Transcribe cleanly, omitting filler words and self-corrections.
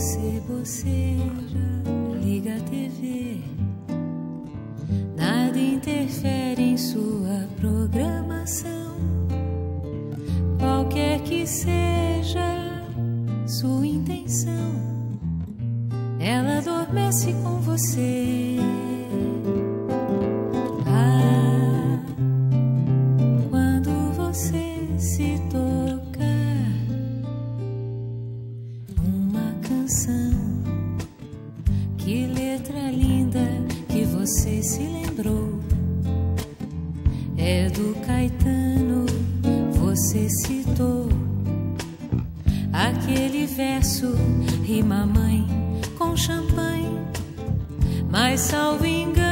você boceja, liga a TV. Nada interfere em sua programação. Qualquer que seja sua intenção, ela adormece com você. Que letra linda que você se lembrou. É do Caetano, você citou. Aquele verso rima mãe com champanhe, mas salvo engano